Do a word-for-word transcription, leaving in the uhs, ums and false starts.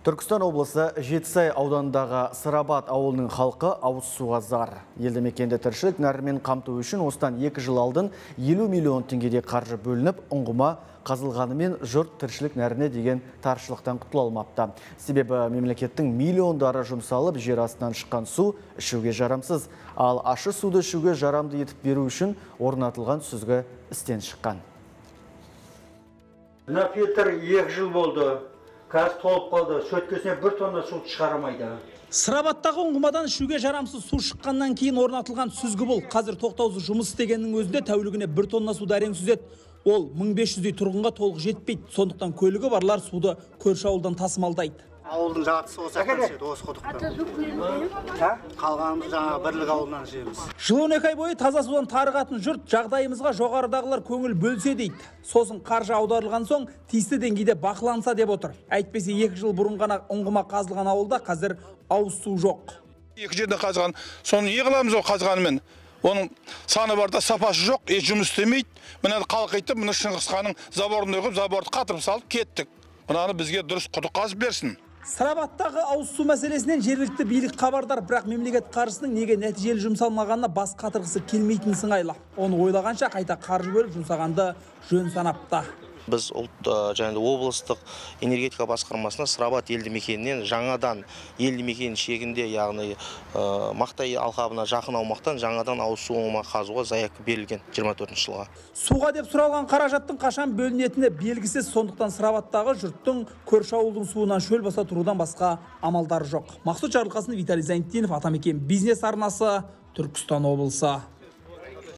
Түркістан облысы Жетісай ауданындағы Сырабат ауылының халқы ауыз суға зар. Елді мекенде тіршілік нәрімен қамту үшін осыдан екі жыл алдын елу миллион теңгеде қаржы бөлініп, ұңғыма қазылғанымен жұрт тіршілік нәріне деген таршылықтан құтыла алмапты. Себебі мемлекеттің миллиондары жұмсалып, жер астынан шыққан су ішуге жарамсыз, ал ащы суды ішуге жарамды етіп беру үшін орнатылған сүзгі істен шыққан. Нафетер екі жыл болды. Kaz tolp kaldı. Sötkesine bir tonla su çıkaramaydı. Сырабаттағы ұңғымадан ішуге жарамсыз су шыққаннан кейін орнатылған сүзгі бұл. Қазір тоқтаусыз жұмыс істегеннің өзінде тәулігіне бір тонна су әрең сүзеді. Ол мың бес жүздей тұрғынға толық жетпейді. Сондықтан көлігі барлар суды көрші ауылдан тасымалдайды. Ауылдың жағатысы осы ақтан сүйеді, осы құдықтан. Қалғанымыз жаңағы бірлік ауылынан жеміз. Жыл он екі ай бойы таза судан тарығатын жұрт жағдайымызға жоғарыдағылар көңіл бөлсе дейді. Сосын қаржы аударылған соң тиісті деңгейде бақыланса деп отыр. Әйтпесе екі жыл бұрын ғана ұңғыма қазылған ауылда қазір ауыз су жоқ. Екі жерде қазған, соны еғыламыз ол қазғанымен. Onun sani barda sapası yok, hiç жұмыс істемейді. Мына қалқ етіп, мына Шыңғысханның заборын өғіп, заборды қатырып салып кеттік. Мынаны бізге дұрыс құдық қазып берсін. Сырабаттағы ауыз су мәселесінен жергілікті билік хабардар, бірақ мемлекет қаржысының неге нәтижелі жұмсалмағанына бас қатырғысы келмейтін сыңайлы. Оны ойлағанша қайта қаржы бөліп жұмсағанды жөн санапты. Біз ұлт және облыстық энергетика басқармасына Сырабат елді мекенінен жаңадан елді мекенінің шегінде, яғни Мақтай алқабына жақын аумақтан жаңадан ауыз су ұңғыма қазуға заявка берілген жиырма төртінші жылға. Суға деп сұралған қаражаттың қашан бөлінетіні белгісіз, сондықтан Сырабаттағы жұрттың көрші ауылдың суынан шөл баса тұрудан басқа амалдары жоқ. Мақсұт Жарылқасын, Виталий Зайнтдинов, Атамекен бизнес арнасы, Түркістан облысы.